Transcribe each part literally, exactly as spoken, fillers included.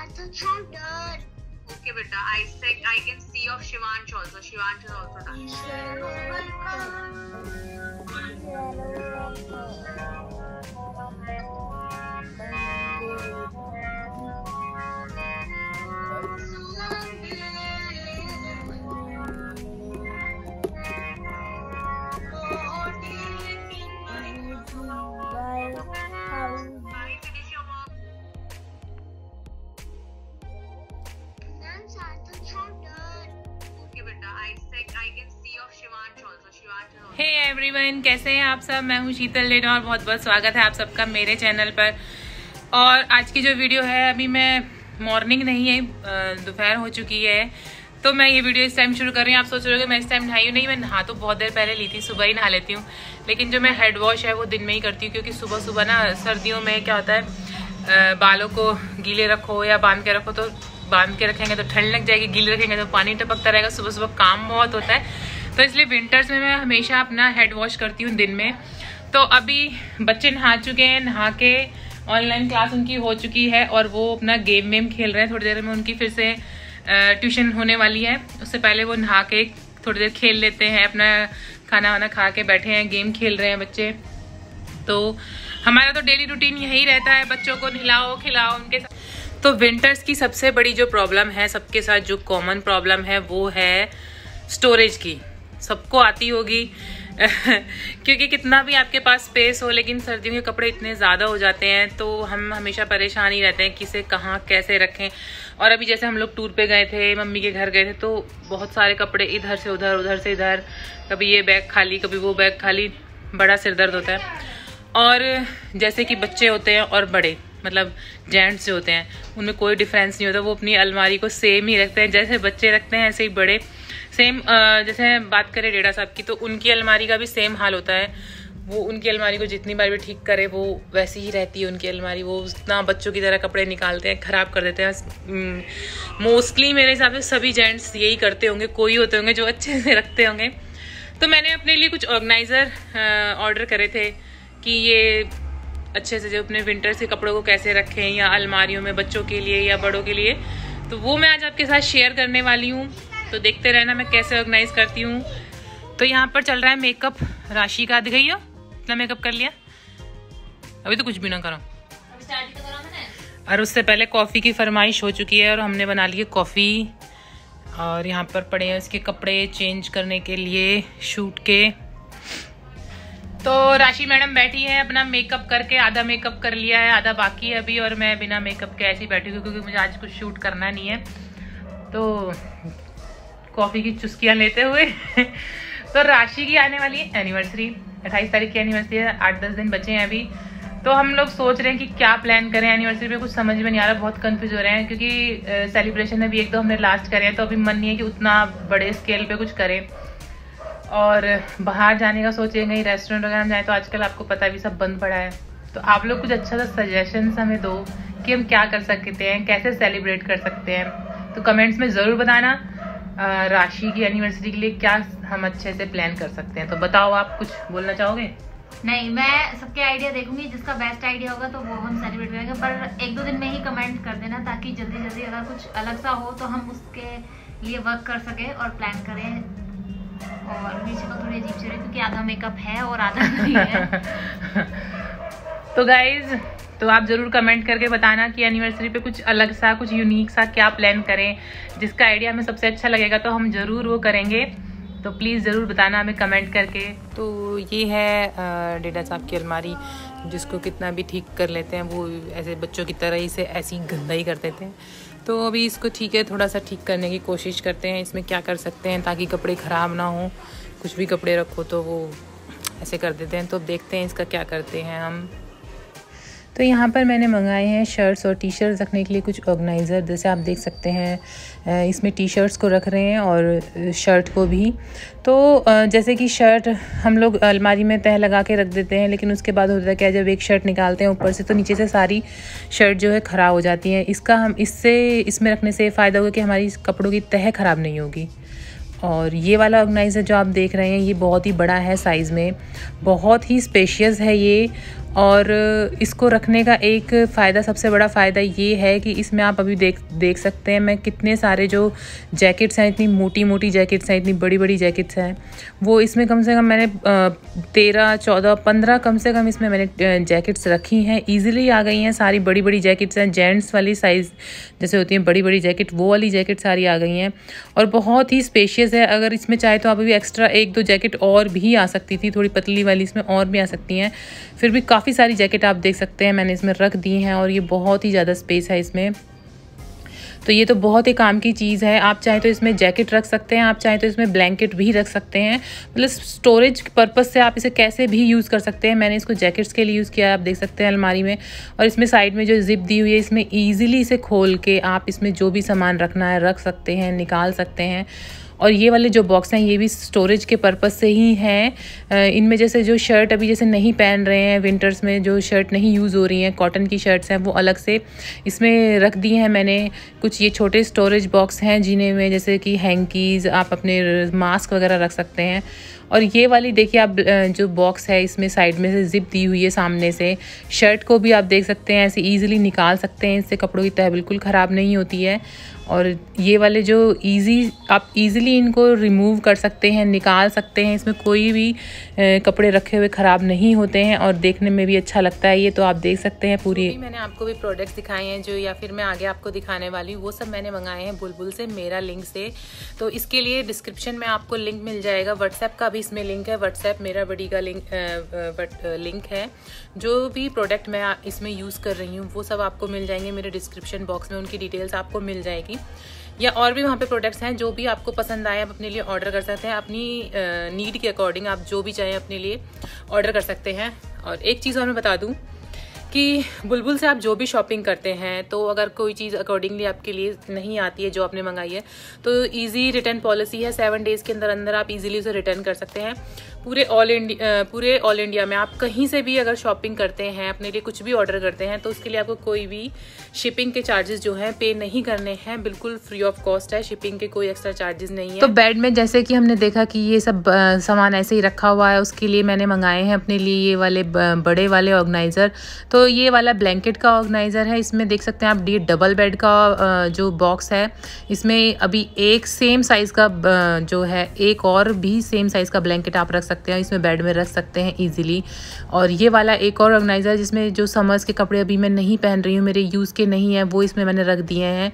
I thought I've done. Okay, beta. I said I can see of Shivansh also. Shivansh is also done. Hey everyone, कैसे हैं आप सब। मैं हूं शीतल देढ़ा और बहुत बहुत स्वागत है आप सबका मेरे चैनल पर। और आज की जो वीडियो है, अभी मैं मॉर्निंग नहीं है, दोपहर हो चुकी है, तो मैं ये वीडियो इस टाइम शुरू कर रही हूँ। आप सोच रहे हो मैं इस टाइम नहाई हूँ, नहीं, मैं नहा तो बहुत देर पहले ली थी, सुबह ही नहा लेती हूँ, लेकिन जो मैं हेड वॉश है वो दिन में ही करती हूँ, क्योंकि सुबह सुबह ना सर्दियों में क्या होता है, बालों को गीले रखो या बांध के रखो, तो बांध के रखेंगे तो ठंड लग जाएगी, गीले रखेंगे तो पानी टपकता रहेगा, सुबह सुबह काम बहुत होता है, तो इसलिए विंटर्स में मैं हमेशा अपना हेड वॉश करती हूँ दिन में। तो अभी बच्चे नहा चुके हैं, नहा के ऑनलाइन क्लास उनकी हो चुकी है और वो अपना गेम वेम खेल रहे हैं। थोड़ी देर में उनकी फिर से ट्यूशन होने वाली है, उससे पहले वो नहा के थोड़ी देर खेल लेते हैं, अपना खाना वाना खा के बैठे हैं, गेम खेल रहे हैं बच्चे। तो हमारा तो डेली रूटीन यही रहता है, बच्चों को नहलाओ खिलाओ उनके साथ। तो विंटर्स की सबसे बड़ी जो प्रॉब्लम है, सबके साथ जो कॉमन प्रॉब्लम है, वो है स्टोरेज की। सबको आती होगी क्योंकि कितना भी आपके पास स्पेस हो, लेकिन सर्दियों के कपड़े इतने ज़्यादा हो जाते हैं तो हम हमेशा परेशान ही रहते हैं किसे कहाँ कैसे रखें। और अभी जैसे हम लोग टूर पे गए थे, मम्मी के घर गए थे, तो बहुत सारे कपड़े इधर से उधर उधर से इधर, कभी ये बैग खाली कभी वो बैग खाली, बड़ा सिर दर्द होता है। और जैसे कि बच्चे होते हैं और बड़े मतलब जेंट्स जो होते हैं, उनमें कोई डिफरेंस नहीं होता, वो अपनी अलमारी को सेम ही रखते हैं, जैसे बच्चे रखते हैं ऐसे ही बड़े सेम। जैसे बात करें डेढ़ा साहब की, तो उनकी अलमारी का भी सेम हाल होता है, वो उनकी अलमारी को जितनी बार भी ठीक करे वो वैसी ही रहती है उनकी अलमारी, वो उतना बच्चों की तरह कपड़े निकालते हैं, ख़राब कर देते हैं। मोस्टली मेरे हिसाब से सभी जेंट्स यही करते होंगे, कोई होते होंगे जो अच्छे से रखते होंगे। तो मैंने अपने लिए कुछ ऑर्गेनाइज़र ऑर्डर करे थे कि ये अच्छे से जो अपने विंटर से कपड़ों को कैसे रखें, या अलमारियों में बच्चों के लिए या बड़ों के लिए, तो वो मैं आज आपके साथ शेयर करने वाली हूँ। तो देखते रहना मैं कैसे ऑर्गेनाइज करती हूँ। तो यहाँ पर चल रहा है मेकअप राशि का, दिख गई हो इतना मेकअप कर लिया, अभी तो कुछ भी ना करो, अभी स्टार्ट तो करा मैंने। और उससे पहले कॉफ़ी की फरमाइश हो चुकी है और हमने बना ली है कॉफ़ी, और यहाँ पर पड़े हैं इसके कपड़े चेंज करने के लिए शूट के। तो राशि मैडम बैठी है अपना मेकअप करके, आधा मेकअप कर लिया है, आधा बाकी है अभी, और मैं बिना मेकअप के ऐसे ही बैठी हूँ क्योंकि मुझे आज कुछ शूट करना नहीं है। तो कॉफ़ी की चुस्कियाँ लेते हुए तो राशि की आने वाली है एनिवर्सरी, अट्ठाईस तारीख की एनिवर्सरी है, आठ दस दिन बचे हैं अभी। तो हम लोग सोच रहे हैं कि क्या प्लान करें एनिवर्सरी पे, कुछ समझ में नहीं आ रहा, बहुत कंफ्यूज हो रहे हैं, क्योंकि सेलिब्रेशन अभी एक दो हमने लास्ट करे हैं, तो अभी मन नहीं है कि उतना बड़े स्केल पे कुछ करें। और बाहर जाने का सोचेंगे, कहीं रेस्टोरेंट वगैरह जाए, तो आजकल आपको पता भी सब बंद पड़ा है। तो आप लोग कुछ अच्छा सा सजेशन हमें दो कि हम क्या कर सकते हैं, कैसे सेलिब्रेट कर सकते हैं, तो कमेंट्स में ज़रूर बताना राशि की एनिवर्सरी के लिए क्या हम अच्छे से प्लान कर सकते हैं। तो बताओ, आप कुछ बोलना चाहोगे? नहीं, मैं सबके आइडिया देखूंगी, जिसका बेस्ट आइडिया होगा तो वो हम सेलिब्रेट करेंगे, पर एक दो दिन में ही कमेंट कर देना, ताकि जल्दी जल्दी अगर कुछ अलग सा हो तो हम उसके लिए वर्क कर सकें और प्लान करें। और मेरे को थोड़ी अजीब चल रही क्योंकि आधा मेकअप है और आधा नहीं है। तो गाइज, तो आप ज़रूर कमेंट करके बताना कि एनिवर्सरी पे कुछ अलग सा, कुछ यूनिक सा क्या प्लान करें, जिसका आइडिया हमें सबसे अच्छा लगेगा तो हम ज़रूर वो करेंगे। तो प्लीज़ ज़रूर बताना हमें कमेंट करके। तो ये है डेढ़ा साहब की अलमारी, जिसको कितना भी ठीक कर लेते हैं वो ऐसे बच्चों की तरह ही से ऐसे ही गंदा ही कर देते हैं। तो अभी इसको ठीक है, थोड़ा सा ठीक करने की कोशिश करते हैं, इसमें क्या कर सकते हैं ताकि कपड़े ख़राब ना हो। कुछ भी कपड़े रखो तो वो ऐसे कर देते हैं, तो देखते हैं इसका क्या करते हैं हम। तो यहाँ पर मैंने मंगाए हैं शर्ट्स और टी शर्ट्स रखने के लिए कुछ ऑर्गेनाइज़र, जैसे आप देख सकते हैं इसमें टी शर्ट्स को रख रहे हैं और शर्ट को भी। तो जैसे कि शर्ट हम लोग अलमारी में तह लगा के रख देते हैं, लेकिन उसके बाद होता है क्या, जब एक शर्ट निकालते हैं ऊपर से तो नीचे से सारी शर्ट जो है ख़राब हो जाती है। इसका हम इससे इसमें रखने से फ़ायदा होगा कि हमारी कपड़ों की तह ख़राब नहीं होगी। और ये वाला ऑर्गेनाइज़र जो आप देख रहे हैं, ये बहुत ही बड़ा है साइज़ में, बहुत ही स्पेशियस है ये, और इसको रखने का एक फ़ायदा, सबसे बड़ा फ़ायदा ये है कि इसमें आप अभी देख देख सकते हैं मैं कितने सारे जो जैकेट्स हैं, इतनी मोटी मोटी जैकेट्स हैं, इतनी बड़ी बड़ी जैकेट्स हैं, वो इसमें कम से कम मैंने तेरह चौदह पंद्रह कम से कम इसमें मैंने जैकेट्स रखी हैं। ईजिली आ गई हैं सारी बड़ी बड़ी जैकेट्स हैं, जेंट्स वाली साइज़ जैसे होती हैं बड़ी बड़ी जैकेट, वो वाली जैकेट सारी आ गई हैं और बहुत ही स्पेशियस है। अगर इसमें चाहे तो आप अभी एक्स्ट्रा एक दो जैकेट और भी आ सकती थी, थोड़ी पतली वाली इसमें और भी आ सकती हैं, फिर भी काफ़ी सारी जैकेट आप देख सकते हैं मैंने इसमें रख दी हैं और ये बहुत ही ज़्यादा स्पेस है इसमें। तो ये तो बहुत ही काम की चीज़ है। आप चाहे तो इसमें जैकेट रख सकते हैं, आप चाहे तो इसमें ब्लैंकेट भी रख सकते हैं, मतलब स्टोरेज पर्पस से आप इसे कैसे भी यूज़ कर सकते हैं। मैंने इसको जैकेट्स के लिए यूज़ किया है, आप देख सकते हैं अलमारी में। और इसमें साइड में जो जिप दी हुई है, इसमें ईजिली इसे खोल के आप इसमें जो भी सामान रखना है रख सकते हैं, निकाल सकते हैं। और ये वाले जो बॉक्स हैं ये भी स्टोरेज के पर्पस से ही हैं। इनमें जैसे जो शर्ट अभी जैसे नहीं पहन रहे हैं, विंटर्स में जो शर्ट नहीं यूज़ हो रही हैं, कॉटन की शर्ट्स हैं, वो अलग से इसमें रख दी हैं मैंने। कुछ ये छोटे स्टोरेज बॉक्स हैं जिन्हें में जैसे कि हैंकीज़, आप अपने मास्क वगैरह रख सकते हैं। और ये वाली देखिए आप जो बॉक्स है इसमें साइड में से जिप दी हुई है सामने से, शर्ट को भी आप देख सकते हैं ऐसे ईज़िली निकाल सकते हैं, इससे कपड़ों की तह बिल्कुल ख़राब नहीं होती है। और ये वाले जो ईज़ी आप ईज़िली इनको रिमूव कर सकते हैं, निकाल सकते हैं, इसमें कोई भी कपड़े रखे हुए ख़राब नहीं होते हैं और देखने में भी अच्छा लगता है। ये तो आप देख सकते हैं पूरी, मैंने आपको भी प्रोडक्ट्स दिखाए हैं जो या फिर मैं आगे आपको दिखाने वाली हूँ, वो सब मैंने मंगाए हैं बुलबुल से मेरा लिंक से। तो इसके लिए डिस्क्रिप्शन में आपको लिंक मिल जाएगा, व्हाट्सएप का भी इसमें लिंक है, व्हाट्सएप मेरा बड़ी का लिंक लिंक है। जो भी प्रोडक्ट मैं इसमें यूज़ कर रही हूँ वो सब आपको मिल जाएंगे मेरे डिस्क्रिप्शन बॉक्स में, उनकी डिटेल्स आपको मिल जाएगी। या और भी वहाँ पे प्रोडक्ट्स हैं, जो भी आपको पसंद आए आप अपने लिए ऑर्डर कर सकते हैं, अपनी नीड के अकॉर्डिंग आप जो भी चाहें अपने लिए ऑर्डर कर सकते हैं। और एक चीज़ और मैं बता दूँ कि बुलबुल से आप जो भी शॉपिंग करते हैं तो अगर कोई चीज़ अकॉर्डिंगली आपके लिए नहीं आती है जो आपने मंगाई है, तो इजी रिटर्न पॉलिसी है, सेवन डेज़ के अंदर अंदर आप इजीली उसे रिटर्न कर सकते हैं। पूरे ऑल इंडिया पूरे ऑल इंडिया में आप कहीं से भी अगर शॉपिंग करते हैं, अपने लिए कुछ भी ऑर्डर करते हैं, तो उसके लिए आपको कोई भी शिपिंग के चार्जेस जो हैं पे नहीं करने हैं, बिल्कुल फ्री ऑफ कॉस्ट है, शिपिंग के कोई एक्स्ट्रा चार्जेस नहीं है। तो बेड में जैसे कि हमने देखा कि ये सब सामान ऐसे ही रखा हुआ है, उसके लिए मैंने मंगाए हैं अपने लिए ये वाले बड़े वाले ऑर्गेनाइज़र। तो तो ये वाला ब्लैंकेट का ऑर्गेनाइज़र है, इसमें देख सकते हैं आप ये डबल बेड का जो बॉक्स है, इसमें अभी एक सेम साइज़ का जो है एक और भी सेम साइज़ का ब्लैंकेट आप रख सकते हैं, इसमें बेड में रख सकते हैं ईजिली। और ये वाला एक और ऑर्गेनाइज़र जिसमें जो समर्स के कपड़े अभी मैं नहीं पहन रही हूँ, मेरे यूज़ के नहीं है, वो इसमें मैंने रख दिए हैं।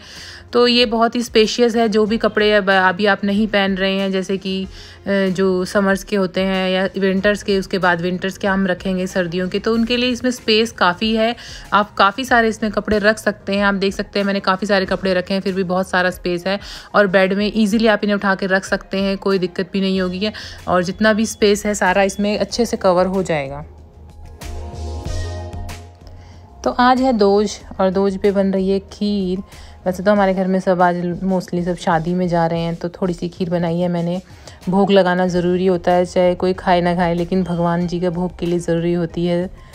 तो ये बहुत ही स्पेशियस है, जो भी कपड़े अभी आप नहीं पहन रहे हैं जैसे कि जो समर्स के होते हैं या विंटर्स के, उसके बाद विंटर्स के हम रखेंगे सर्दियों के, तो उनके लिए इसमें स्पेस काफ़ी है, आप काफ़ी सारे इसमें कपड़े रख सकते हैं। आप देख सकते हैं मैंने काफ़ी सारे कपड़े रखे हैं, फिर भी बहुत सारा स्पेस है। और बेड में ईजिली आप इन्हें उठा के रख सकते हैं, कोई दिक्कत भी नहीं होगी और जितना भी स्पेस है सारा इसमें अच्छे से कवर हो जाएगा। तो आज है दोज और दोज पे बन रही है खीर। वैसे तो हमारे घर में सब आज मोस्टली सब शादी में जा रहे हैं, तो थोड़ी सी खीर बनाई है मैंने। भोग लगाना ज़रूरी होता है, चाहे कोई खाए ना खाए, लेकिन भगवान जी के भोग के लिए ज़रूरी होती है।